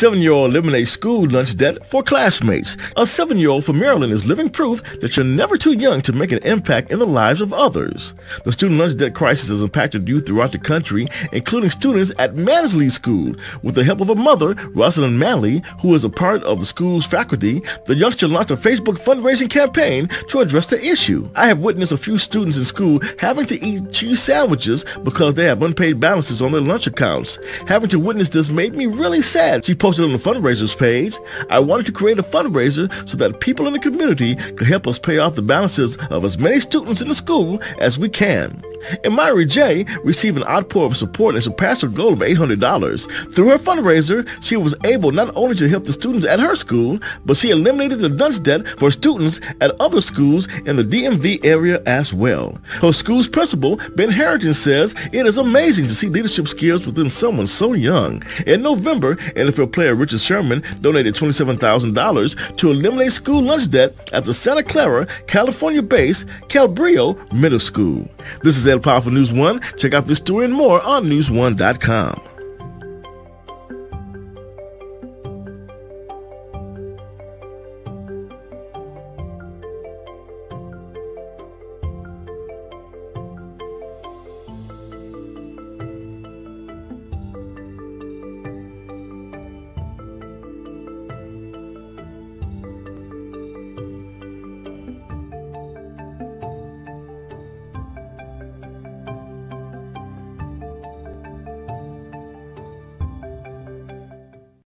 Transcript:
7-year-old eliminates school lunch debt for classmates. A 7-year-old from Maryland is living proof that you're never too young to make an impact in the lives of others. The student lunch debt crisis has impacted youth throughout the country, including students at Mansley School. With the help of her mother, Rosalind Manley, who is a part of the school's faculty, the youngster launched a Facebook fundraising campaign to address the issue. I have witnessed a few students in school having to eat cheese sandwiches because they have unpaid balances on their lunch accounts. Having to witness this made me really sad, she posted on the fundraiser's page. I wanted to create a fundraiser so that people in the community could help us pay off the balances of as many students in the school as we can. And Myrie J received an outpour of support and surpassed her goal of $800. Through her fundraiser, she was able not only to help the students at her school, but she eliminated the lunch debt for students at other schools in the DMV area as well. Her school's principal, Ben Harrington, says it is amazing to see leadership skills within someone so young. In November, NFL player Richard Sherman donated $27,000 to eliminate school lunch debt at the Santa Clara, California-based Calbrio Middle School. This is Powerful News One. Check out this story and more on news1.com.